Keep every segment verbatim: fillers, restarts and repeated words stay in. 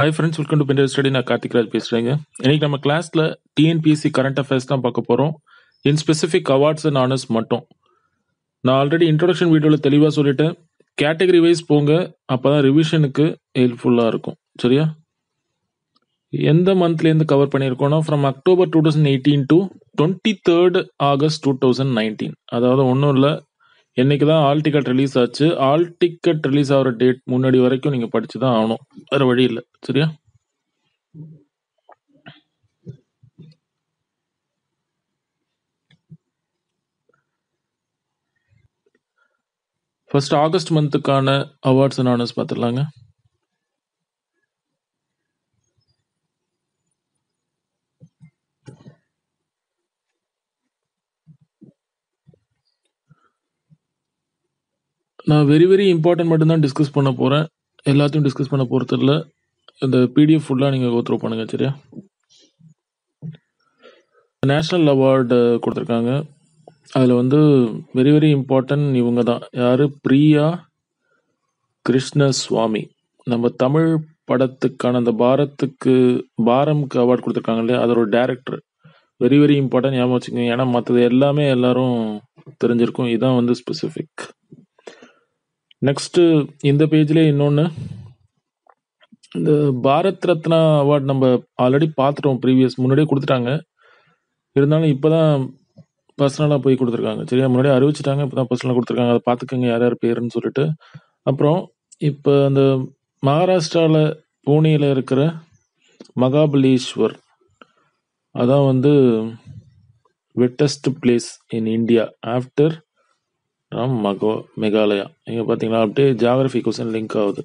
Hi friends, welcome to PendriveStudy. நான் கார்த்திகராஜ் பேசுகிறேங்க. இன்றைக்கி நம்ம கிளாஸில் டிஎன்பிஎஸ்சி கரண்ட் அஃபேர்ஸ் தான் பார்க்க போகிறோம். In specific awards and honours மட்டும் நான் ஆல்ரெடி இன்ட்ரொடக்ஷன் வீடியோவில் தெளிவாக சொல்லிட்டேன். கேட்டகரி வைஸ் போங்க, அப்போ தான் ரிவிஷனுக்கு ஹெல்ப்ஃபுல்லாக இருக்கும். சரியா? எந்த மந்த்லேருந்து கவர் பண்ணியிருக்கோன்னா, from October two thousand eighteen to twenty third August two thousand nineteen. அதாவது ஒன்றும் இல்லை, என்னைக்கு தான் ஆல் டிக்கெட் ரிலீஸ் ஆச்சு, ஆல் டிக்கெட் ரிலீஸ் ஆகிற டேட் முன்னாடி வரைக்கும் நீங்கள் படித்து தான் ஆகணும், வேறு வழி இல்லை. சரியா? ஃபர்ஸ்ட் ஆகஸ்ட் மந்த்துக்கான அவார்ட்ஸ் அண்ட் ஆனர்ஸ் பார்த்துடலாங்க. நான் வெரி வெரி இம்பார்ட்டன்ட் மட்டும்தான் டிஸ்கஸ் பண்ண போகிறேன், எல்லாத்தையும் டிஸ்கஸ் பண்ண போகிறதில்ல. இந்த பிடிஎஃப் ஃபுல்லாக நீங்கள் கோத்ரூ பண்ணுங்க. சரியா? நேஷ்னல் அவார்டு கொடுத்துருக்காங்க. அதில் வந்து வெரி வெரி இம்பார்ட்டன்ட் இவங்க தான். யார்? பிரியா கிருஷ்ணசுவாமி. நம்ம தமிழ் படத்துக்கான அந்த பாரத்துக்கு பாரம்க்கு அவார்டு கொடுத்துருக்காங்க இல்லையா, அதோட டேரக்டர். வெரி வெரி இம்பார்ட்டன்ட், ஞாபகம் வச்சுக்கோங்க. ஏன்னா மற்றது எல்லாமே எல்லாரும் தெரிஞ்சிருக்கும், இதுதான் வந்து ஸ்பெசிஃபிக். நெக்ஸ்ட்டு இந்த பேஜ்லேயே இன்னொன்று, இந்த பாரத் ரத்னா அவார்டு நம்ம ஆல்ரெடி பார்த்துட்டோம், ப்ரீவியஸ் முன்னாடியே கொடுத்துட்டாங்க. இருந்தாலும் இப்போ தான் பர்சனலாக போய் கொடுத்துருக்காங்க. சரியா? முன்னாடியே அறிவிச்சிட்டாங்க, இப்போ தான் பர்சனலாக கொடுத்துருக்காங்க. அதை பார்த்துக்கோங்க யார் யார் பேருன்னு சொல்லிட்டு. அப்புறம் இப்போ அந்த மகாராஷ்டிராவில் பூனேயில் இருக்கிற மகாபலேஸ்வர், அதான் வந்து wettest place in India after மகோ மேகாலயா. இங்கே பார்த்தீங்கன்னா அப்படியே ஜியாகிரஃபி கொஸ்டின் லிங்க் ஆகுது.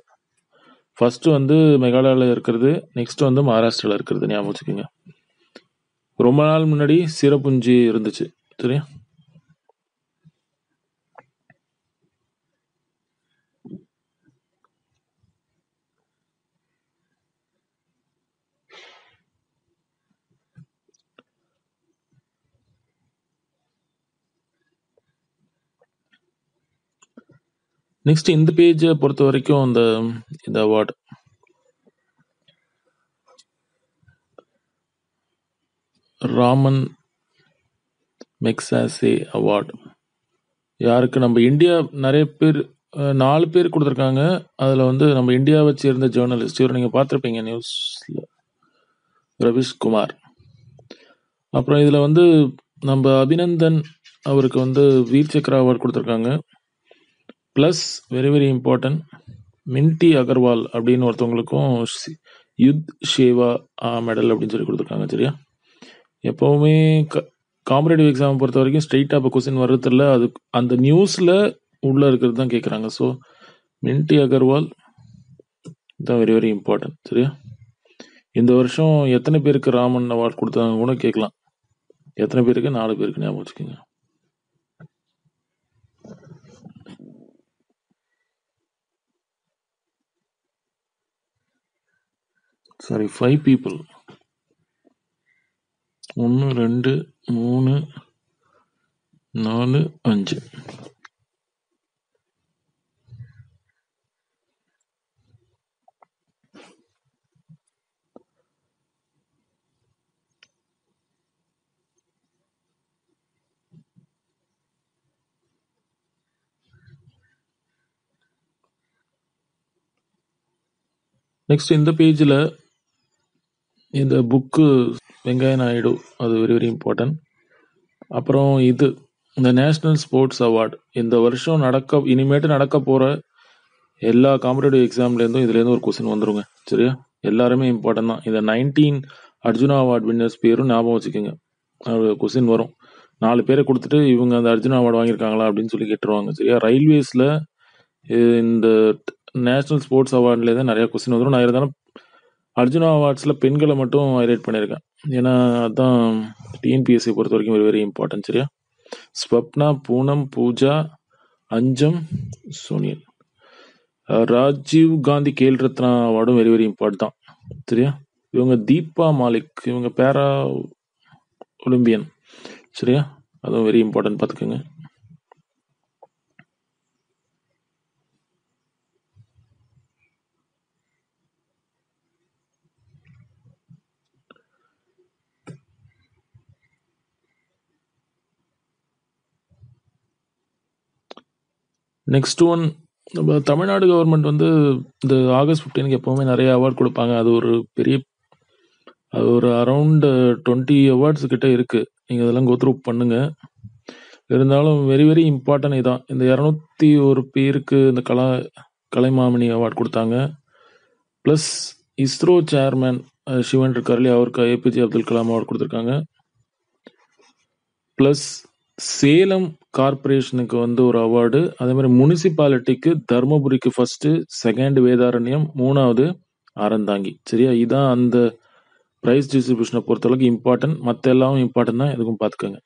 ஃபஸ்ட்டு வந்து மேகாலயாவில் இருக்கிறது, நெக்ஸ்ட்டு வந்து மகாராஷ்டிராவில் இருக்கிறது, ஞாபகம் வச்சுக்கோங்க. ரொம்ப நாள் முன்னாடி சிறப்புஞ்சி இருந்துச்சு. சரியா? நெக்ஸ்ட் இந்த பேஜை பொறுத்த வரைக்கும் இந்த இந்த அவார்டு ராமன் மெக்ஸாசே அவார்டு யாருக்கு? நம்ம இந்தியா நிறைய பேர், நாலு பேர் கொடுத்துருக்காங்க. அதில் வந்து நம்ம இந்தியாவை சேர்ந்த ஜேர்னலிஸ்ட், இவர் நீங்கள் பார்த்துருப்பீங்க நியூஸில், ரவிஷ்குமார். அப்புறம் இதில் வந்து நம்ம அபிநந்தன் அவருக்கு வந்து வீர் சக்ரா அவார்டு கொடுத்துருக்காங்க. Plus very very important, Minty Agarwal அப்படின்னு ஒருத்தவங்களுக்கும் யுத் ஷேவா மெடல் அப்படின்னு சொல்லி கொடுத்துருக்காங்க. சரியா? எப்போவுமே க காம்படேட்டிவ் எக்ஸாம் பொறுத்த வரைக்கும் ஸ்ட்ரெயிட்டாக இப்போ கொஸ்டின் வர்றதில்ல, அது அந்த நியூஸில் உள்ளே இருக்கிறது தான் கேட்குறாங்க. ஸோ மின்டி அகர்வால் இதுதான் வெரி வெரி இம்பார்ட்டன்ட். சரியா? இந்த வருஷம் எத்தனை பேருக்கு ராமன் அவார்டு கொடுத்தாங்க கூட கேட்கலாம். எத்தனை பேருக்கு? நாலு பேருக்கு, ஞாபகம் வச்சுக்கோங்க. Sorry, five people. ஒன்று, ரெண்டு, மூணு, நாலு, அஞ்சு. நெக்ஸ்ட் இந்த பேஜில் இந்த புக்கு வெங்கையா நாயுடு, அது வெரி வெரி இம்பார்ட்டன்ட். அப்புறம் இது இந்த நேஷ்னல் ஸ்போர்ட்ஸ் அவார்டு, இந்த வருஷம் நடக்க இனிமேட்டு நடக்க போகிற எல்லா காம்படேட்டிவ் எக்ஸாம்லேருந்தும் இதுலேருந்து ஒரு கொஸ்டின் வந்துடுங்க. சரியா? எல்லாருமே இம்பார்ட்டன்ட் தான். இந்த நைன்டீன் அர்ஜுனா அவார்டு வின்னர்ஸ் பேரும் ஞாபகம் வச்சுக்கோங்க, கொஸ்டின் வரும். நாலு பேரை கொடுத்துட்டு இவங்க அந்த அர்ஜுனா அவார்டு வாங்கியிருக்காங்களா அப்படின்னு சொல்லி கேட்டுருவாங்க. சரியா? ரயில்வேஸில் இந்த நேஷ்னல் ஸ்போர்ட்ஸ் அவார்ட்லேருந்து நிறையா கொஸ்டின் வந்துடும். நான் இருந்தாலும் அர்ஜுனா அவார்ட்ஸில் பெண்களை மட்டும் ஹைலைட் பண்ணியிருக்கேன், ஏன்னா அதுதான் டிஎன்பிஎஸ்சி பொறுத்த வரைக்கும் வெரி வெரி இம்பார்ட்டன்ட். சரியா? ஸ்வப்னா, பூனம், பூஜா, அஞ்சம், சோனியல். ராஜீவ் காந்தி கேல் ரத்னா அவார்டும் வெரி வெரி இம்பார்ட்டன்ட் தான். சரியா? இவங்க தீபா மாலிக், இவங்க பேரா ஒலிம்பியன். சரியா? அதுவும் வெரி இம்பார்ட்டன்ட், பார்த்துக்கோங்க. நெக்ஸ்ட் ஒன், நம்ம தமிழ்நாடு கவர்மெண்ட் வந்து இந்த ஆகஸ்ட் ஃபிஃப்டீனுக்கு எப்போவுமே நிறைய அவார்ட் கொடுப்பாங்க. அது ஒரு பெரிய, அது ஒரு அரௌண்டு டுவெண்ட்டி அவார்ட்ஸ் கிட்டே இருக்குது. நீங்கள் அதெல்லாம் கோத்ரூ பண்ணுங்கள். இருந்தாலும் வெரி வெரி இம்பார்ட்டன்ட் இதான். இந்த இரநூத்தி ஒரு பேருக்கு இந்த கலா கலைமாமணி அவார்ட் கொடுத்தாங்க. ப்ளஸ் இஸ்ரோ சேர்மேன் சிவன் இருக்கார்லி, அவருக்கு ஏபிஜே அப்துல் கலாம் அவார்டு கொடுத்துருக்காங்க. ப்ளஸ் சேலம் கார்பரேஷனுக்கு வந்து ஒரு அவார்டு, அதே மாதிரி முனிசிபாலிட்டிக்கு தருமபுரிக்கு ஃபர்ஸ்ட்டு, செகண்ட் வேதாரண்யம், மூணாவது அறந்தாங்கி. சரியா, இதுதான் அந்த ப்ரைஸ் டிஸ்ட்ரிபியூஷனை பொறுத்தளவுக்கு இம்பார்ட்டன்ட். மற்ற எல்லாமும் இம்பார்ட்டன்ட் தான், எதுக்கும் பார்த்துக்கோங்க.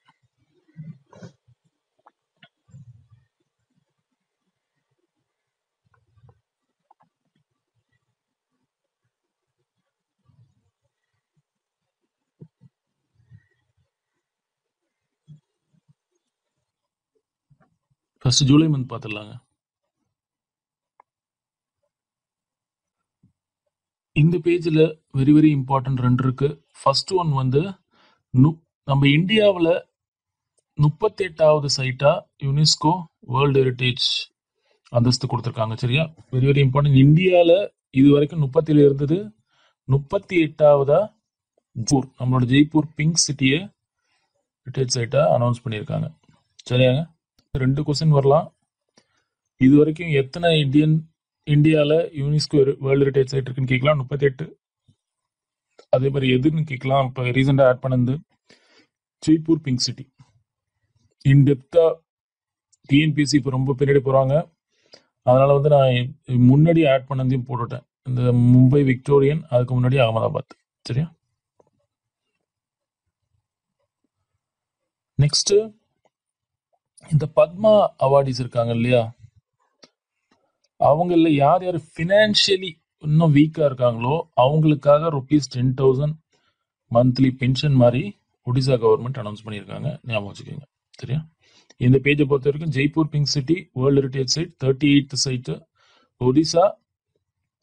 ஃபர்ஸ்ட் ஜூலை மந்த் பார்த்துடலாங்க. இந்த பேஜில் வெரி வெரி இம்பார்ட்டன்ட் ரெண்டு இருக்குது. ஃபர்ஸ்ட் ஒன் வந்து நு நம்ம இந்தியாவில் முப்பத்தி எட்டாவது சைட்டாக யுனெஸ்கோ வேர்ல்டு ஹெரிட்டேஜ் அந்தஸ்து கொடுத்துருக்காங்க. சரியா, வெரி வெரி இம்பார்ட்டன்ட். இந்தியாவில் இது வரைக்கும் முப்பத்தில இருந்தது, முப்பத்தி எட்டாவதா ஜூர் நம்மளோட ஜெய்ப்பூர் பிங்க் சிட்டியை ஹெரிட்டேஜ் சைட்டாக அனௌன்ஸ் பண்ணியிருக்காங்க. சரியாங்க, ரெண்டு கொஸ்டின் வரலாம். இது வரைக்கும் எத்தனை இந்தியன் இந்தியாவில் யூனெஸ்கோ வேர்ல்டு ஹெரிட்டேஜ் சைட் இருக்குன்னு கேட்கலாம், முப்பத்தி எட்டு. அதே மாதிரி எதுன்னு கேட்கலாம். இப்போ ரீசெண்டாக ஆட் பண்ணது ஜெய்ப்பூர் பிங்க் சிட்டி. இன்டெப்த்தாக டிஎன்பிஎஸ்சி இப்போ ரொம்ப பின்னாடி போகிறாங்க, அதனால் வந்து நான் முன்னாடி ஆட் பண்ணதையும் போட்டுவிட்டேன். இந்த மும்பை விக்டோரியன், அதுக்கு முன்னாடி அகமதாபாத். சரியா, நெக்ஸ்ட்டு இந்த பத்மா அவார்டிஸ் இருக்காங்க இல்லையா, அவங்கள யார் யார் ஃபினான்ஷியலி இன்னும் வீக்காக இருக்காங்களோ அவங்களுக்காக rupees ten thousand monthly pension மாதிரி ஒடிசா கவர்மெண்ட் அனௌன்ஸ் பண்ணியிருக்காங்க, ஞாபகம் வச்சுக்கோங்க. சரியா, இந்த பேஜை பொறுத்த வரைக்கும் Jaipur pink city world heritage site thirty eight site, Odisha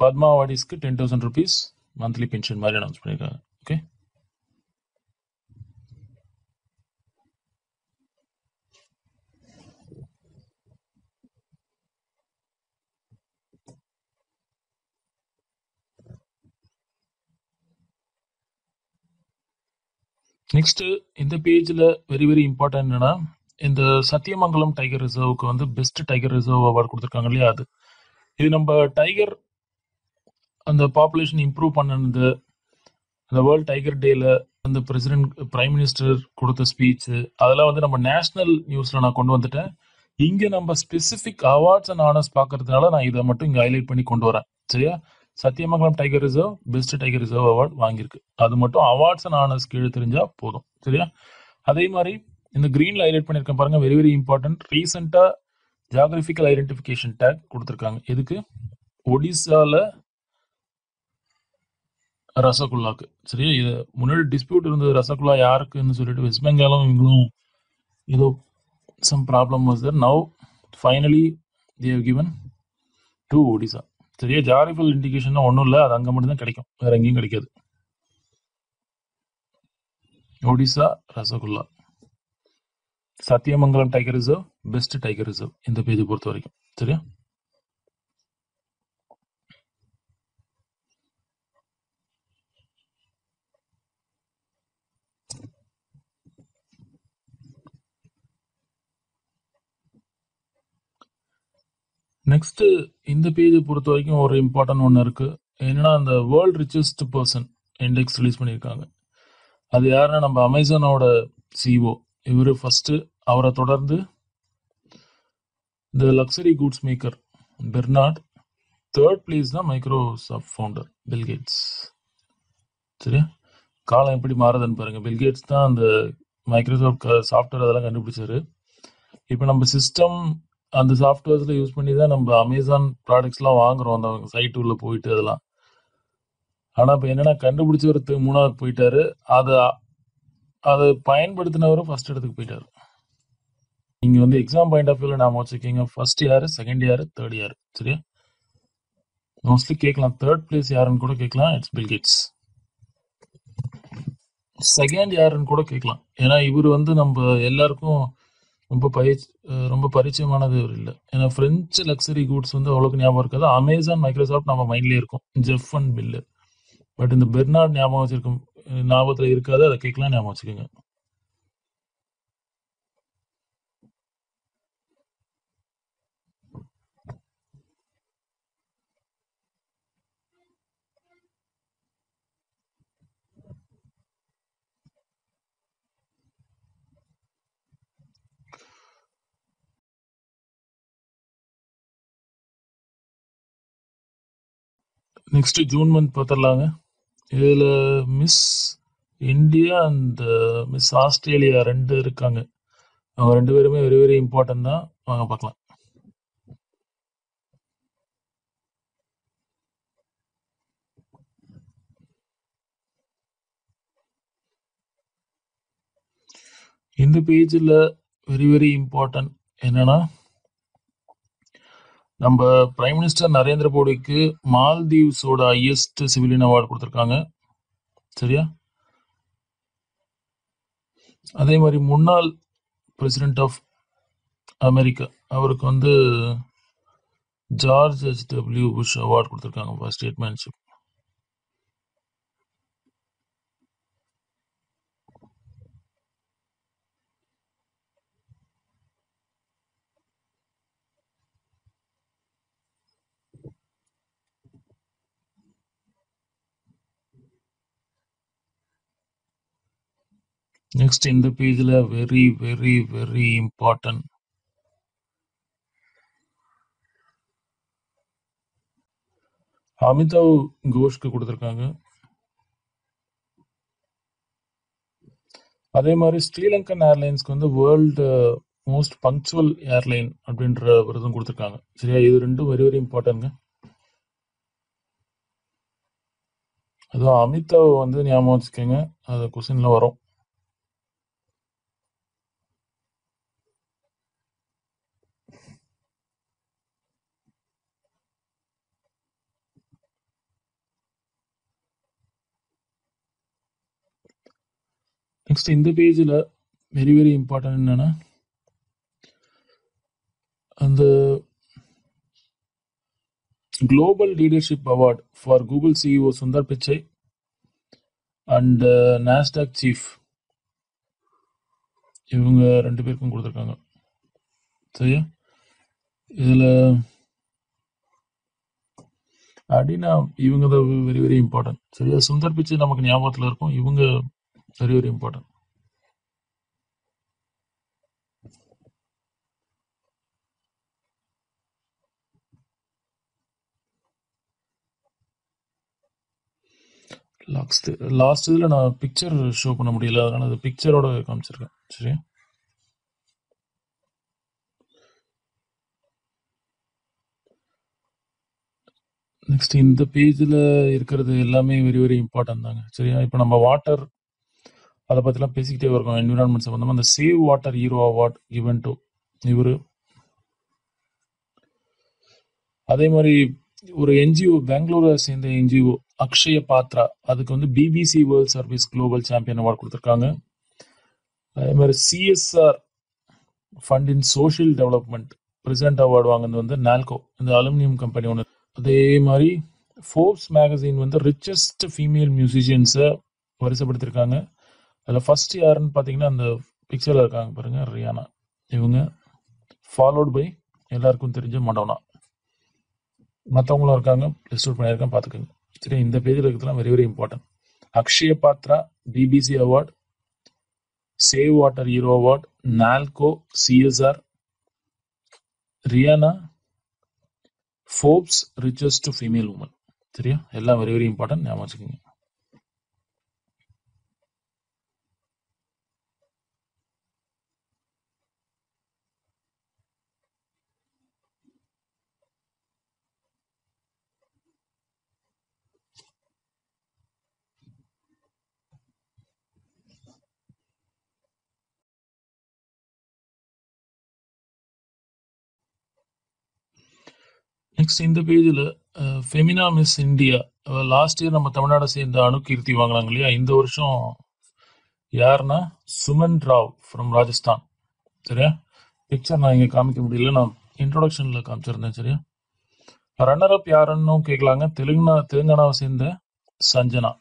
Padma அவார்டிஸ்க்கு ten thousand rupees monthly pension மாதிரி அனௌன்ஸ் பண்ணியிருக்காங்க. ஓகே, நெக்ஸ்ட்டு இந்த பேஜில் வெரி வெரி இம்பார்ட்டன்ட் என்னென்னா, இந்த சத்தியமங்கலம் டைகர் ரிசர்வுக்கு வந்து பெஸ்ட் டைகர் ரிசர்வ் அவார்டு கொடுத்துருக்காங்க இல்லையா. அது இது நம்ம டைகர் அந்த பாப்புலேஷன் இம்ப்ரூவ் பண்ணது, அந்த வேர்ல்டு டைகர் டேயில் அந்த பிரசிடென்ட் பிரைம் மினிஸ்டர் கொடுத்த ஸ்பீச்சு, அதெல்லாம் வந்து நம்ம நேஷ்னல் நியூஸில் நான் கொண்டு வந்துட்டேன். இங்கே நம்ம ஸ்பெசிஃபிக் அவார்ட்ஸ் அண்ட் ஆனர்ஸ் பார்க்கறதுனால நான் இதை மட்டும் இங்கே ஹைலைட் பண்ணி கொண்டு வரேன். சரியா, Sathyamangalam tiger reserve best tiger reserve award வாங்கியிருக்கு. அது மட்டும் அவார்ட்ஸ் அண்ட் ஆனர்ஸ் கீழே தெரிஞ்சால் போதும். சரியா, அதே மாதிரி இந்த க்ரீனில் ஹைலைட் பண்ணியிருக்கேன் பாருங்கள், வெரி வெரி இம்பார்ட்டன்ட். ரீசெண்டாக ஜியாகிரபிக்கல் ஐடென்டிஃபிகேஷன் டேக் கொடுத்துருக்காங்க. எதுக்கு? ஒடிசாவில் ரசகுல்லாக்கு. சரியா, இது முன்னாடி டிஸ்பியூட் இருந்தது ரசகுல்லா யாருக்குன்னு சொல்லிட்டு வெஸ்ட் பெங்காலும் இவங்களும் ஏதோ some problem was there. Now finally they have given to Odisha. சரியா, ஜியாகிரபிக்கல் இண்டிகேஷன் ஒன்றும் இல்லை, அது அங்கே மட்டும்தான் கிடைக்கும், வேற எங்கேயும் கிடைக்காது. Odisha rasgulla, Sathyamangalam tiger reserve best tiger reserve இந்த பேஜை பொறுத்த வரைக்கும். சரியா, நெக்ஸ்ட்டு இந்த பேஜை பொறுத்த வரைக்கும் ஒரு இம்பார்ட்டன்ட் ஒன்று இருக்குது. என்னென்னா, அந்த world richest person index release பண்ணியிருக்காங்க. அது யாருன்னா நம்ம அமேசானோட சிஇஓ இவர் ஃபஸ்ட்டு, அவரை தொடர்ந்து இந்த luxury goods maker Bernard, third place தான் மைக்ரோசாஃப்ட் ஃபவுண்டர் பில்கேட்ஸ். சரியா, காலம் எப்படி மாறுதுன்னு பாருங்கள். பில்கேட்ஸ் தான் அந்த மைக்ரோசாஃப்ட் சாஃப்ட்வேர் அதெல்லாம் கண்டுபிடிச்சாரு. இப்போ நம்ம சிஸ்டம் அந்த சாஃப்ட்வேர்ஸில் யூஸ் பண்ணி தான் நம்ம அமேசான் ப்ராடக்ட்ஸ்லாம் வாங்குகிறோம், அந்த சைட்டு உள்ளே போயிட்டு அதெல்லாம். ஆனால் இப்போ என்னென்னா, கண்டுபிடிச்சவருக்கு மூணாவது போயிட்டாரு, அதை அதை பயன்படுத்தினவரும் ஃபஸ்ட் இடத்துக்கு போயிட்டார். நீங்கள் வந்து எக்ஸாம் பாயிண்ட் ஆஃப் வியூவில் நாம வச்சுக்கிங்க, ஃபர்ஸ்ட் யார், செகண்ட் யார், தேர்ட் யார். சரியா, மோஸ்ட்லி கேட்கலாம் தேர்ட் பிளேஸ் யாருன்னு கூட கேட்கலாம், இட்ஸ் பில்கேட்ஸ். செகண்ட் யாருன்னு கூட கேட்கலாம், ஏன்னா இவர் வந்து நம்ம எல்லாருக்கும் ரொம்ப பயிற்சி ரொம்ப பரிச்சயமானது இல்லை. ஏன்னா ஃப்ரெஞ்சு லக்ஸரி கூட்ஸ் வந்து அவ்வளோக்கு ஞாபகம் இருக்காது. அமேசான், மைக்ரோசாஃப்ட் நம்ம மைண்ட்லேயே இருக்கும், ஜெஃப் அண்ட் பில்லு. பட் இந்த பெர்னார்ட் ஞாபகம் வச்சுருக்கும், ஞாபகத்தில் இருக்காது, அதை கேட்கலாம் ஞாபகம் வச்சுக்கோங்க. நெக்ஸ்ட் ஜூன் மந்த் பார்த்துடலாங்க. இதில் Miss India and Miss Australia ரெண்டு இருக்காங்க. அவங்க ரெண்டு பேருமே வெரி வெரி இம்பார்ட்டன்ட் தான். வாங்க பார்க்கலாம். இந்த பேஜில் வெரி வெரி இம்பார்ட்டன்ட் என்னன்னா, நம்ம பிரைம் மினிஸ்டர் நரேந்திர மோடிக்கு மால்தீவ்ஸோட ஹையஸ்ட் சிவிலியன் அவார்டு கொடுத்துருக்காங்க. சரியா? அதே மாதிரி முன்னாள் பிரசிடென்ட் ஆஃப் அமெரிக்கா அவருக்கு வந்து George H W Bush award கொடுத்துருக்காங்க ஃபார் ஸ்டேட்மேன்ஷிப். நெக்ஸ்ட் இந்த பேஜில் very very very important Amitav கோஷ்க்கு கொடுத்துருக்காங்க. அதே மாதிரி ஸ்ரீலங்கன் ஏர்லைன்ஸ்க்கு வந்து வேர்ல்டு மோஸ்ட் பங்க்சுவல் ஏர்லைன் அப்படின்ற விருதும் கொடுத்துருக்காங்க. சரியா? இது ரெண்டும் வெரி வெரி இம்பார்ட்டன்ட்ங்க. அதுவும் அமிதாவ் வந்து ஞாபகம் வச்சுக்கோங்க, அது கொஸ்டின்ல வரும். நெக்ஸ்ட் இந்த பேஜில் வெரி வெரி இம்பார்ட்டன்ட் என்னென்னா, அந்த global leadership award for Google CEO Sundar Pichai and Nasdaq chief, இவங்க ரெண்டு பேருக்கும் கொடுத்துருக்காங்க. சரியா? இதில் அப்படின்னா இவங்க தான் வெரி வெரி இம்பார்ட்டன்ட். சரியா? சுந்தர் பிச்சை நமக்கு ஞாபகத்தில் இருக்கும், இவங்க very very important. Last last இதில் நான் பிக்சர் ஷோ பண்ண முடியல, அதனால அது பிக்சரோட காமிச்சிருக்கேன். சரி, நெக்ஸ்ட் இந்த பேஜில் இருக்கிறது எல்லாமே வெரி வெரி இம்பார்ட்டன்ட் தாங்க. சரியா? இப்போ நம்ம வாட்டர் அதை பற்றிலாம் பேசிக்கிட்டே இருக்கோம், என்விரான்மெண்ட் சம்மந்தமாக. அந்த save water hero award given to இவர். அதே மாதிரி ஒரு என்ஜிஓ, பெங்களூரை சேர்ந்த என்ஜிஓ அக்ஷய பாத்ரா, அதுக்கு வந்து BBC world service global champion award கொடுத்துருக்காங்க. அதே மாதிரி CSR fund in social development president award வாங்கினது வந்து நால்கோ, இந்த அலுமினியம் கம்பெனி ஒன்று. அதே மாதிரி ஃபோர்ப்ஸ் மேகசின் வந்து ரிச்சஸ்ட் ஃபீமேல் மியூசிஷியன்ஸை வரிசைப்படுத்திருக்காங்க. அதில் ஃபர்ஸ்ட் யாருன்னு பார்த்தீங்கன்னா அந்த பிக்சரில் இருக்காங்க பாருங்கள், ரியானா. இவங்க ஃபாலோட் பை எல்லாருக்கும் தெரிஞ்ச மடோனா. மற்றவங்களும் இருக்காங்க, லிஸ்ட் அவுட் பண்ணியிருக்கேன், பார்த்துக்கோங்க. சரி, இந்த பேஜில் இருக்கிறதுலாம் very very important. Akshaya Patra, BBC award, save water hero award, NALCO, CSR, Rihanna, Forbes richest female woman. சரியா? எல்லாம் வெரி வெரி இம்பார்ட்டன்ட், ஞாபகம் வச்சுக்கோங்க. நெக்ஸ்ட் இந்த பேஜில் Femina miss India, last year நம்ம தமிழ்நாடு சேர்ந்த அணுகீர்த்தி வாங்கினாங்க இல்லையா, இந்த வருஷம் யாருன்னா சுமன் ராவ் ஃப்ரம் ராஜஸ்தான். சரியா? பிக்சர் நான் இங்கே காமிக்க முடியல, நான் இன்ட்ரோடக்ஷனில் காமிச்சிருந்தேன். சரியா, ரன்னரப் யாருன்னு கேட்கலாங்க. தெலுங்கனா தெலுங்கானாவை சேர்ந்த சஞ்சனா.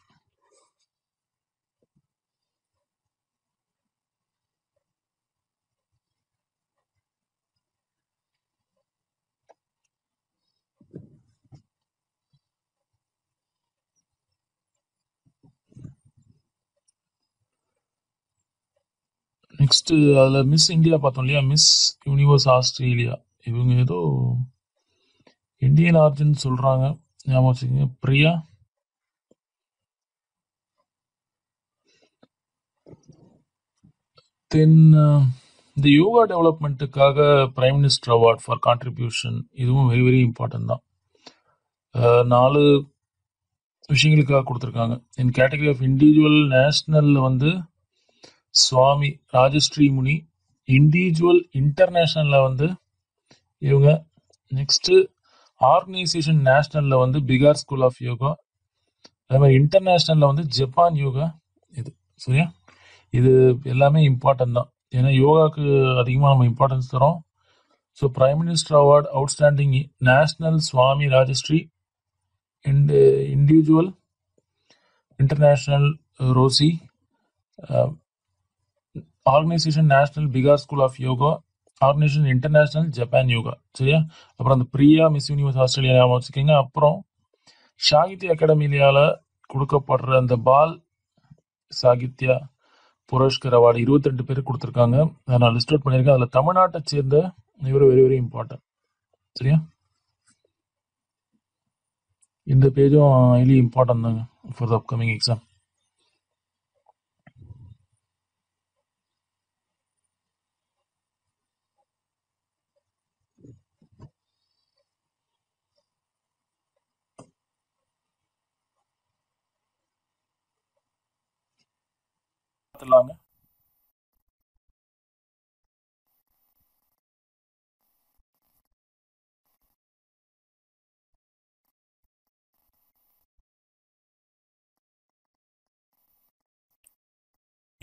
நெக்ஸ்ட் அதில் மிஸ் இந்தியா பார்த்தோம் இல்லையா, மிஸ் யூனிவர்ஸ் ஆஸ்திரேலியா. இவங்க ஏதோ இந்தியன் ஆர்ஜின் சொல்கிறாங்க, ஞாபகம் வச்சுக்கோங்க. பிரியா தென் இந்த யோகா டெவலப்மெண்ட்டுக்காக prime minister award for contribution. இதுவும் வெரி வெரி இம்பார்ட்டன்ட் தான். நாலு விஷயங்களுக்காக கொடுத்துருக்காங்க. இன் கேட்டகரி ஆஃப் இண்டிவிஜுவல் நேஷ்னலில் வந்து சுவாமி ராஜஸ்ரீ முனி, இண்டிவிஜுவல் இன்டர்நேஷ்னலில் வந்து இவங்க, நெக்ஸ்ட்டு ஆர்கனைசேஷன் நேஷ்னலில் வந்து பிகார் ஸ்கூல் ஆஃப் யோகா, அதே மாதிரி இன்டர்நேஷ்னலில் வந்து ஜப்பான் யோகா. இது சரியா, இது எல்லாமே இம்பார்ட்டன்ட் தான், ஏன்னா யோகாவுக்கு அதிகமாக நம்ம இம்பார்ட்டன்ஸ் தரோம். So prime minister award outstanding national Swami Rajashree, in individual international Rousey, organisation national Bihar school of yoga, organisation international Japan yoga. சரியா, அப்புறம் அந்த பிரியா மிஸ் யூனிவர்ஸ் ஆஸ்திரேலியா ஞாபகம் வச்சுக்கோங்க. அப்புறம் சாகித்ய அகாடமியால் கொடுக்கப்படுற அந்த பால் சாகித்யா புரஸ்கர் அவார்டு இருபத்தி ரெண்டு பேர் கொடுத்துருக்காங்க. அதை நான் லிஸ்ட் அவுட் பண்ணியிருக்கேன். அதில் தமிழ்நாட்டை சேர்ந்த இவர் வெரி வெரி இம்பார்ட்டன்ட். சரியா, இந்த பேஜும் ஹைலி இம்பார்ட்டன்ட் தாங்க ஃபார் த அப்கமிங் எக்ஸாம்.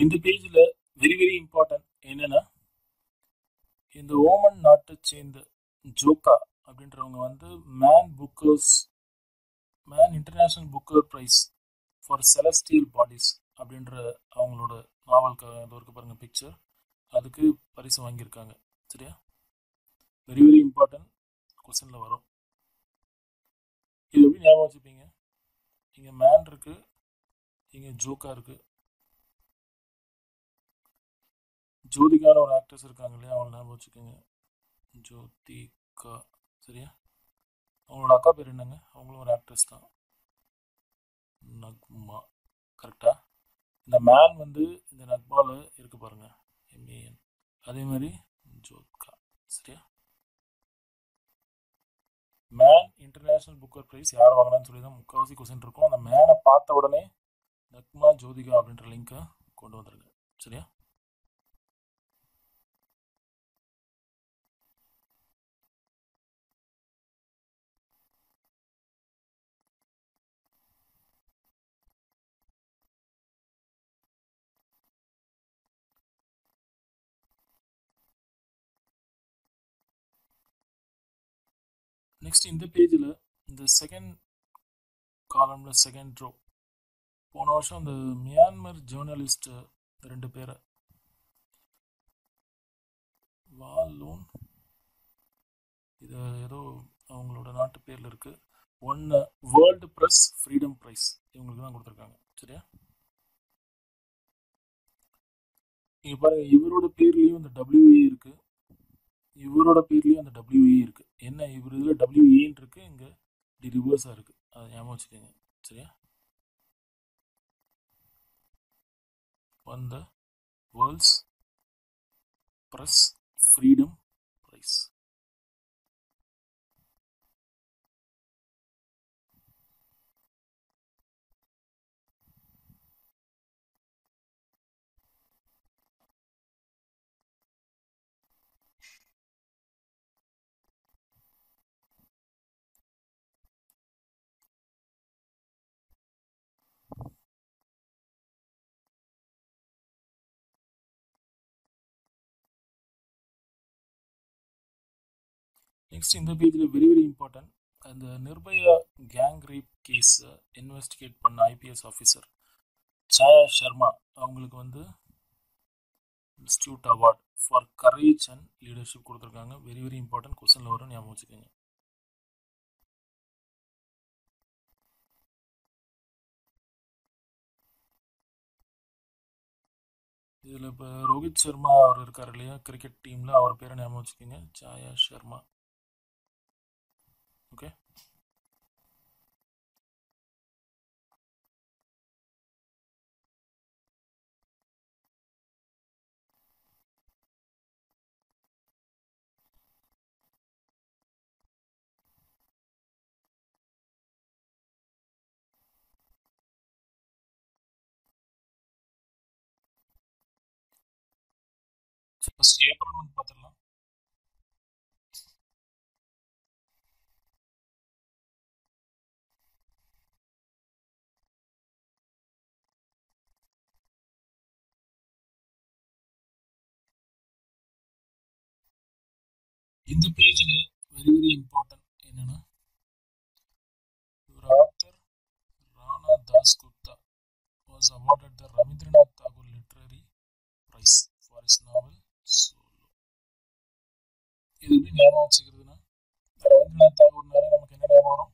இந்த பேஜ்ல வெரி வெரி இம்பார்ட்டன்ட் என்னன்னா, இந்த ஓமன் நாட்டை சேர்ந்த ஜோகா அப்படின்றவங்க வந்து Man Bookers Man International Booker price for celestial bodies அப்படின்ற அவங்களோட நாவலுக்காக இருக்க பாருங்க பிக்சர், அதுக்கு பரிசு வாங்கியிருக்காங்க. சரியா, வெரி வெரி இம்பார்ட்டன்ட், கொஸ்டினில் வரும். இது எப்படி ஞாபகம் வச்சுப்பீங்க? இங்கே மேன் இருக்கு, இங்கே ஜோக்கா இருக்கு, ஜோதிகான ஒரு ஆக்டர்ஸ் இருக்காங்க இல்லையா, அவங்க ஞாபகம் வச்சுக்கோங்க, ஜோதிகா. சரியா, அவங்களோட அக்கா பேர் என்னங்க? அவங்களும் ஒரு ஆக்ட்ரஸ் தான், நக்மா. கரெக்டா, இந்த மேன் வந்து இந்த நக்பால இருக்கு பாருங்க, எம்ஏஎன், அதே மாதிரி ஜோத்கா. சரியா, மேன் இன்டர்நேஷனல் புக்கர் பிரைஸ் யார் வாங்கினான்னு சொல்லி தான் முக்கால்வாசி கொஸ்டின் இருக்கும். அந்த மேனை பார்த்த உடனே நக்மா ஜோதிகா அப்படின்ற லிங்கை கொண்டு வந்துருங்க. சரியா, நெக்ஸ்ட் இந்த பேஜில் இந்த செகண்ட் காலமில் செகண்ட் ரோ போன வருஷம் இந்த மியான்மர் ஜேர்னலிஸ்ட்டு ரெண்டு பேரை வாலூன், இது ஏதோ அவங்களோட நாட்டு பேரில் இருக்குது, ஒன்று வேர்ல்டு ப்ரெஸ் ஃப்ரீடம் ப்ரைஸ் இவங்களுக்கு தான் கொடுத்துருக்காங்க. சரியா, இங்கே பாருங்கள், இவரோட பேர்லேயும் இந்த டபிள்யூஏ இருக்குது, இவரோட பேர்லேயும் அந்த டபிள்யூஏ இருக்குது. என்ன, இவர் இதில் டபிள்யூஏன்னு இருக்குது, இங்கே டி ரிவர்ஸாக இருக்குது, அதை ஞாபகம் வச்சுக்கோங்க. சரியா, வந்த world's press freedom prize. Next இந்த பேஜில் வெரி வெரி இம்பார்ட்டன்ட், அந்த Nirbhaya gang rape case investigate பண்ண ஐபிஎஸ் ஆஃபீஸர் சாயா சர்மா அவங்களுக்கு வந்து institute award for courage and leadership கொடுத்துருக்காங்க. வெரி வெரி இம்பார்ட்டன்ட், கொஸ்டினில் வரும், ஞாபகம் வச்சுக்கோங்க. இதில் இப்போ ரோஹித் சர்மா அவர் இருக்கார் இல்லையா கிரிக்கெட் டீமில், அவர் பேரை ஞாபகம் வச்சுக்கோங்க, Chhaya Sharma. Okay, first April month பார்த்துடலாம். இந்த பேஜில் வெரி வெரி இம்பார்ட்டன்ட் என்னன்னா, ஒரு author Rana Das Gupta was awarded the Rabindranath Tagore literary prize for his novel Solo. இது எப்படி ஞாபகம் வச்சுக்கிறதுனா, ரவீந்திரநாத் தாகூர்னாலே நமக்கு என்ன ஞாபகம் வரும்?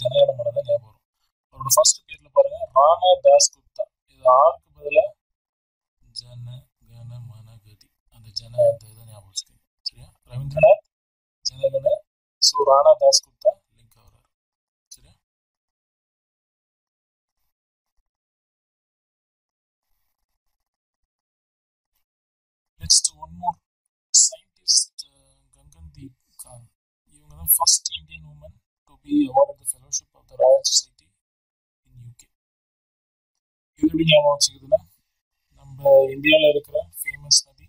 ஜனகன மன தான் ஞாபகம் வரும். அவரோட ஃபர்ஸ்ட் பேரில் பாருங்கள், ராணா தாஸ் குப்தா. இது ஆருக்கு பதிலாக ஜன கன மன கதி, அந்த ஜன அந்த இதை ஞாபகம் வச்சுக்கோங்க. சரியா? ரவீந்திரநாத் ஜனகன, ஸோ ராணா தாஸ் குப்தா லிங்க் ஆகிறார். சரியா? Next one more scientist Gagandeep Kang. இவங்க தான் first Indian woman to be awarded the fellowship of the Royal Society in UK. இது எப்படி ஞாபகம் வச்சுக்குதுன்னா, நம்ம இந்தியாவில் இருக்கிற ஃபேமஸ் நதி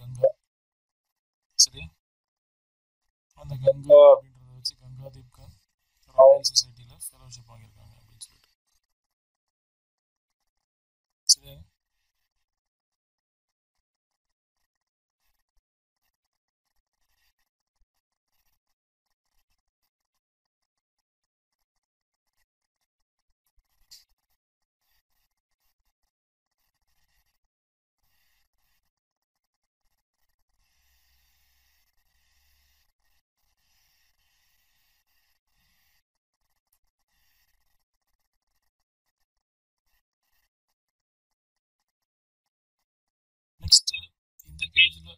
கங்கா. சரியா? அந்த கங்கா அப்படின்றத வச்சு கங்காதீப் காங் ராயல் சொசைட்டியில் ஃபெலோஷிப் வாங்கியிருக்காங்க அப்படின்னு சொல்லிட்டு. சரியா? நெக்ஸ்ட் இந்த பேஜில்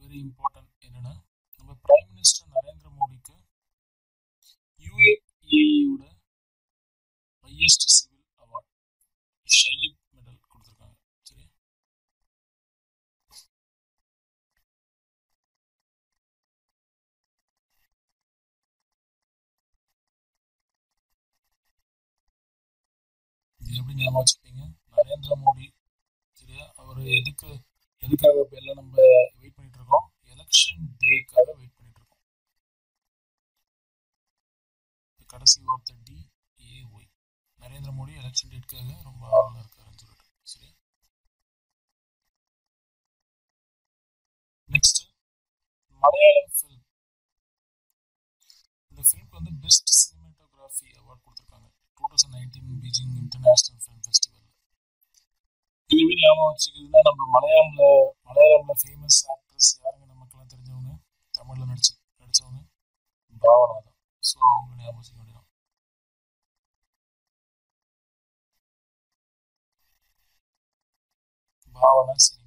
வெரி இம்பார்ட்டன்ட் என்னென்னா, நம்ம பிரைம் மினிஸ்டர் நரேந்திர மோடிக்கு யூஏஇயோட highest civil award Zayed medal கொடுத்துருக்காங்க. சரியா? இது எப்படி ஞாபகம் வச்சுப்பீங்க? நரேந்திர மோடி. சரியா? அவர் எதுக்கு எதுக்காக இப்போ எல்லாம் நம்ம வெயிட் பண்ணிட்டு இருக்கோம்? எலெக்ஷன் டேக்காக வெயிட் பண்ணிட்டு இருக்கோம். கடைசி வார்த்தை டிஏஒய். நரேந்திர மோடி எலெக்ஷன் டேட்காக ரொம்ப ஆவலாக இருக்காருன்னு சொல்லிட்டு. சரி, நெக்ஸ்ட் மலையாளம் ஃபிலிம். இந்த ஃபிலிம்க்கு வந்து பெஸ்ட் சினிமேட்டோகிராஃபி அவார்ட் கொடுத்துருக்காங்க two thousand nineteen Beijing international film festival. இதுவே ஞாபகம் வச்சுக்கிறதுனா, நம்ம மலையாளம்ல மலையாளம்ல ஃபேமஸ் ஆக்ட்ரஸ் யாருங்க நமக்கெல்லாம் தெரிஞ்சவங்க, தமிழில் நடிச்சு நடித்தவங்க பாவனா தான். ஸோ அவங்க ஞாபகம் வச்சுக்க வேண்டியதான். Bhavana cinema.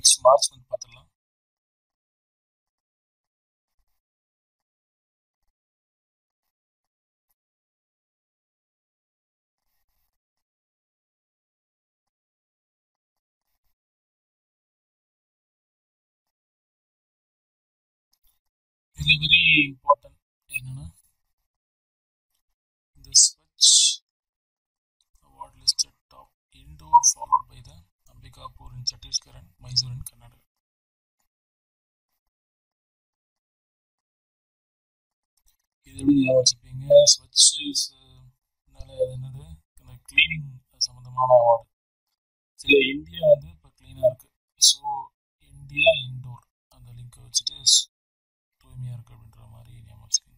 Next March month பார்த்துடலாம். இதில் வெரி இம்பார்ட்டன்ட் என்னன்னா, in Chhattisgarh and Mysore in Karnataka. Cleaning award. So India வந்து இப்போ க்ளீனாக இருக்குது. ஸோ இந்தியா இன்டோர் அந்த லிங்கை வச்சுட்டு தூய்மையாக இருக்குது அப்படின்ற மாதிரி ஞாபகம் வச்சுக்கோங்க.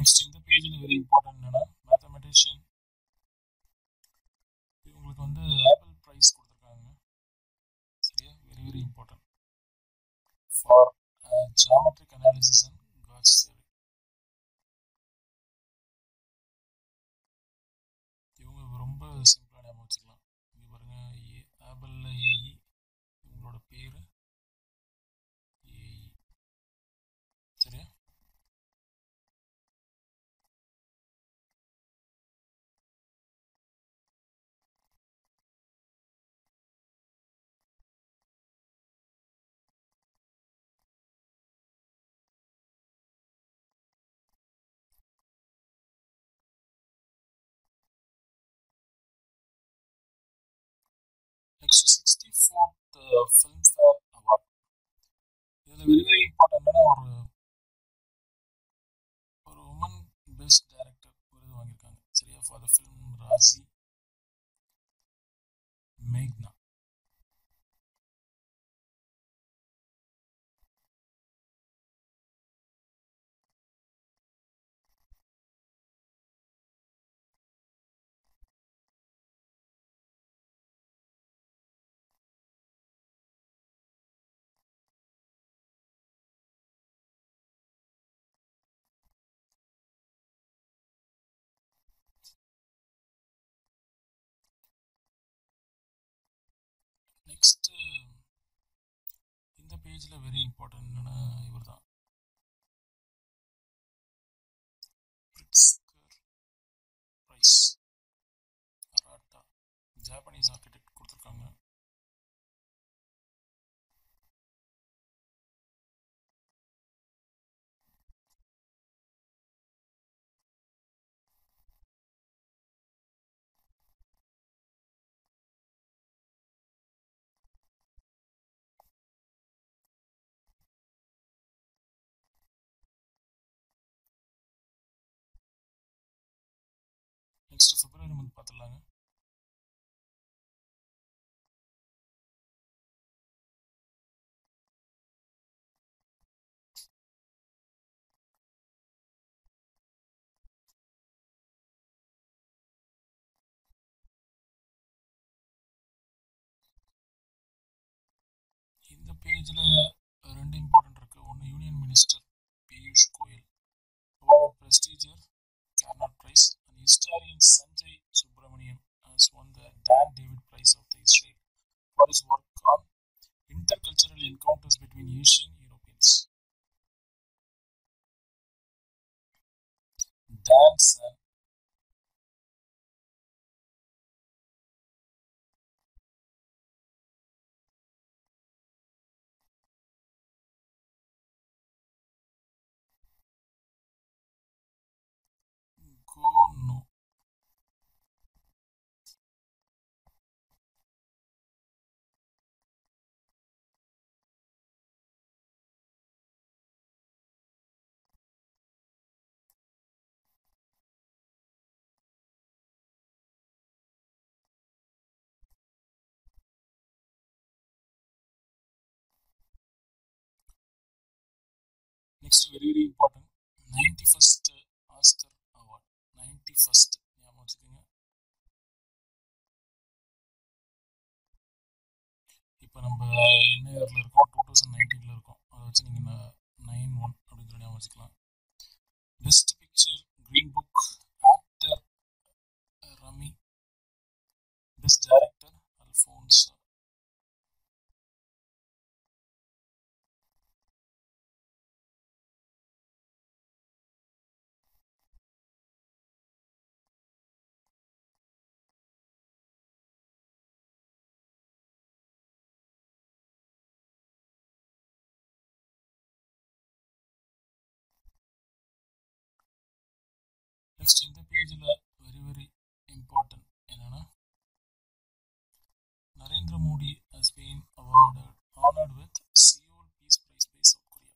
நெக்ஸ்ட் இந்த பேஜில் வெரி இம்பார்ட்டன்ட் என்னன்னா மேத்தமெட்டிஷியன் உங்களுக்கு வந்து ஆப்பிள் ப்ரைஸ் கொடுத்துருக்காங்க. சரியா, very very important for geometric analysis and gauge தேவை. இவங்க ரொம்ப சிம்பிளாக ஞாபகம் வச்சுக்கலாம். இங்கே பாருங்க, ஏ ஆப்பிளில் ஏஇ இவங்களோட பேர் ஏஇ. சரியா, sixty-fourth uh, Filmfare Award. This is very very important. Or a woman best director for the film Razi Meghna. Next இந்த பேஜில் வெரி இம்பார்ட்டன்ட் என்னென்னா இவர் தான் Pritzker prize Arata, Japanese architect கொடுத்துருக்காங்க. நெக்ஸ்ட் பிப்ரவரி மந்த் பார்த்துடலாங்க. இந்த பேஜில் ரெண்டு இம்பார்ட்டன்ட் இருக்கு. ஒன்று union minister Piyush Goyal prestigious Karnad Prize, and historian Sanjay Subramaniam has won the Dan David Prize of the Israel for his work on intercultural encounters between Asian Europeans. Dan San Gono. Next, very very important, ninety-first Oscar Award. ninety-first ஞாபகம் வச்சுக்கோங்க. இப்போ நம்ம என்ன இயரில் இருக்கோம், two thousand நைன்டீனில் இருக்கோம். அதை வச்சு நீங்கள் நைன் ஒன் அப்படின்னு சொல்லி ஞாபகம் வச்சுக்கலாம். Best picture Green Book, actor Rami, best director Alfonso. Next in the page very very important Narendra Modi has been awarded honored with Seoul Peace Prize by South Korea.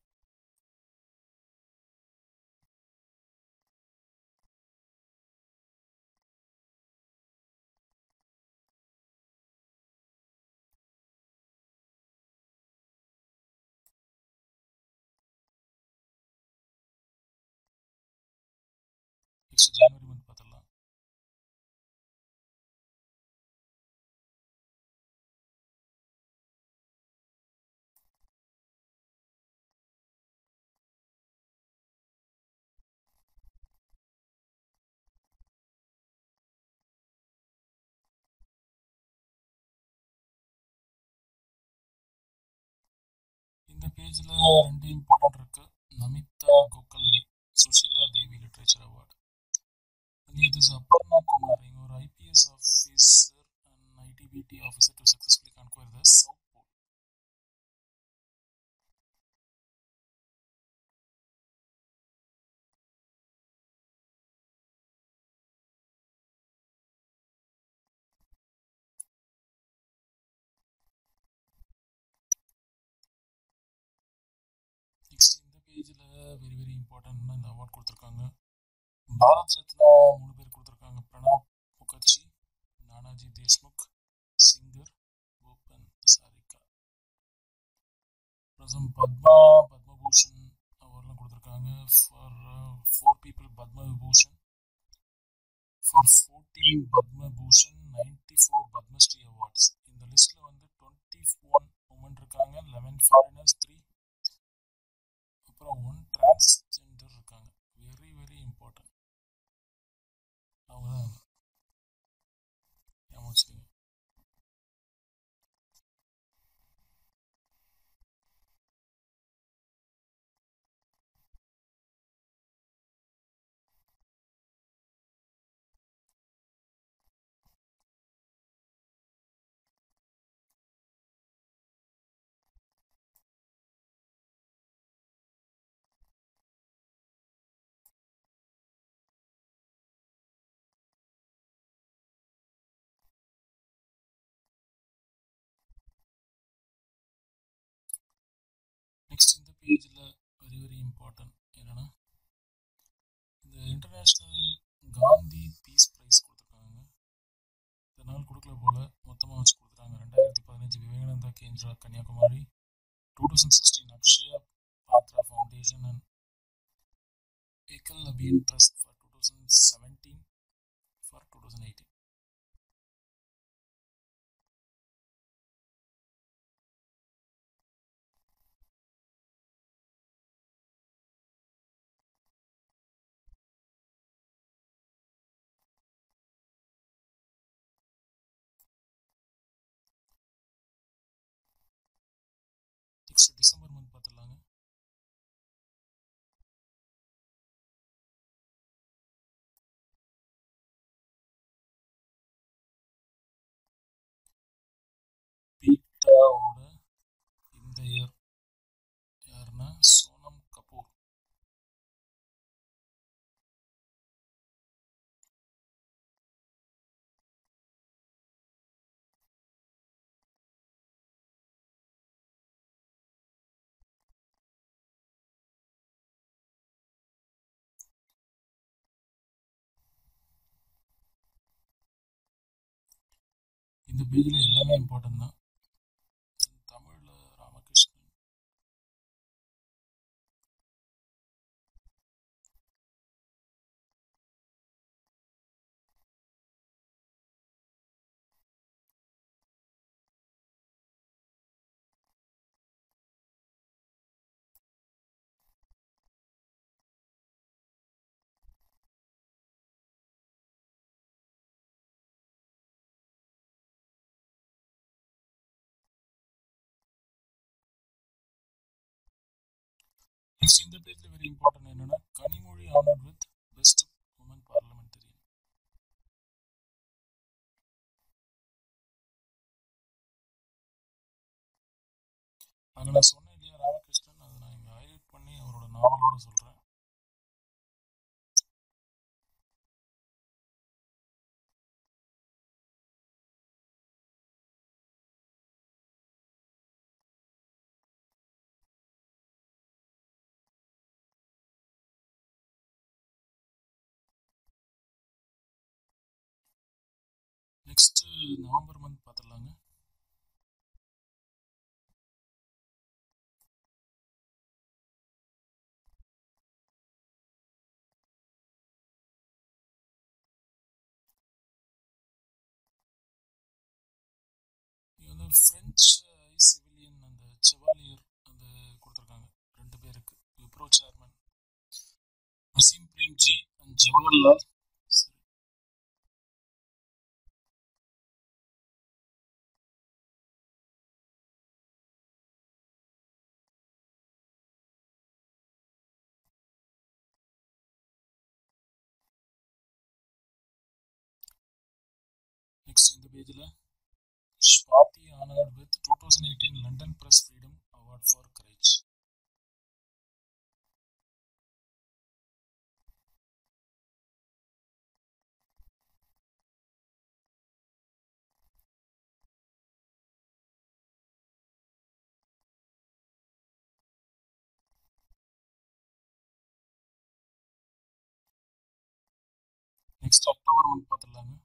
It's January month. In the page, there are two important works. Namita Gokalli, Sushila Devi Literature Award. And here is Aparna Kumari, or I P S officer and I T B T officer, to successfully conquer the South Pole. Very very important and award kuduthirukanga Bharat Ratna three per kuduthirukanga Pranab Mukherjee, Nanaji Deshmukh, Singer Bhupen Sarika Prasam Padma Padma Bhushan award la kuduthirukanga for uh, four people Padma Bhushan for fourteen Padma Bhushan ninety-four Padma Shri awards in the list la vandu twenty-one women irukanga eleven foreigners three one transgender irukanga very very important avanga yamuchke Next in the page very very important the International Gandhi Peace Prize kuduthirukanga thanal kudukla pole mothama vachu kuduthiranga twenty fifteen Vivekananda Kendra Kanyakumari twenty sixteen Akshaya Patra Foundation and Ekal Abhin Trust for twenty seventeen for twenty eighteen. Next December month pathiranga Pita oda in the year yarna Sonam Kapoor இந்த பேஜ்ல எல்லாமே important தான் தமிழ்ல Ramakrishnan Next in the page very important enna Kanyakumari honored with best woman parliamentarian. Angana sonna illaya Ramakrishnan adha na inga highlight panni avaroda novaloda solren next November month பார்த்துடலாங்க. French civilian அந்த Chevalier அந்த கொடுத்துருக்காங்க ரெண்டு பேருக்கு. Wipro chairman Azim Premji and Jawaharlal. Next இந்த பேஜில் Swati Anand with twenty eighteen London Press Freedom Award for Courage. Next October one pathiranga.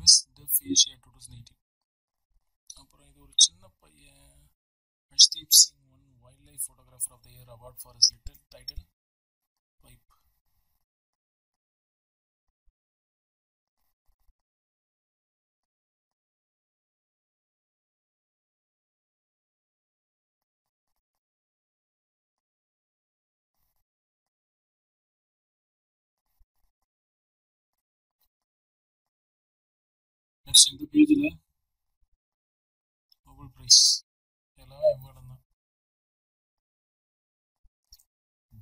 Miss def Asia two thousand eighteen. அப்புறம் இது ஒரு சின்ன பையன் Arshdeep Singh one wild life photographer of the year award for his little title pipe. Next இந்த பேஜில் Nobel prize எல்லாமே award தான்.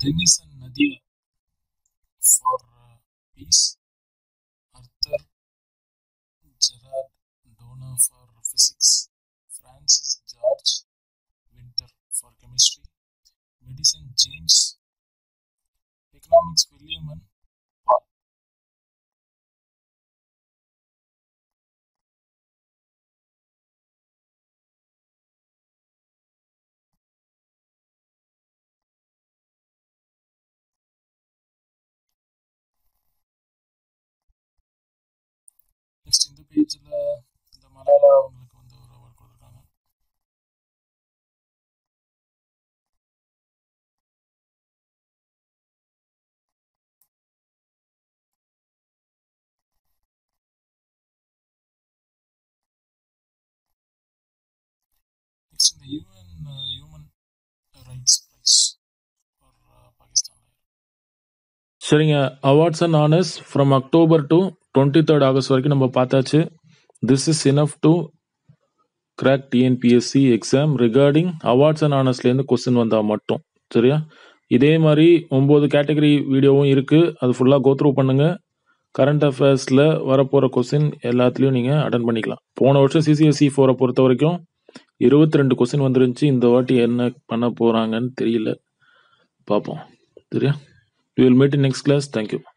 Tennis and Nadia for peace, Arthur Gerard Donna for physics, Frances George Winter for chemistry, medicine James, economics William and Paul. Next இந்த பேஜில் இந்த மலாலா அவங்களுக்கு வந்து ஒரு அவார்ட் கொடுத்துருக்காங்க. நெக்ஸ்ட் இந்த UN human rights prize for Pakistan. சரிங்க, awards and honours from October to twenty third August வரைக்கும் நம்ம பார்த்தாச்சு. This is enough to crack TNPSC exam. Regarding awards and ஆனர்ஸ்லேருந்து கொஸ்டின் வந்தால் மட்டும் சரியா. இதே மாதிரி ஒம்பது கேட்டகரி வீடியோவும் இருக்குது, அது ஃபுல்லாக கோத்ரூ பண்ணுங்கள். கரண்ட் அஃபேர்ஸில் வரப்போகிற கொஸ்டின் எல்லாத்துலேயும் நீங்கள் அட்டன் பண்ணிக்கலாம். போன வருஷம் சிசிஎஸ்சி ஃபோரை பொறுத்த வரைக்கும் இருபத்தி ரெண்டு கொஸ்டின் வந்துருந்துச்சு. இந்த வாட்டி என்ன பண்ண போகிறாங்கன்னு தெரியல, பார்ப்போம் சரியா. We will meet in next class. Thank you.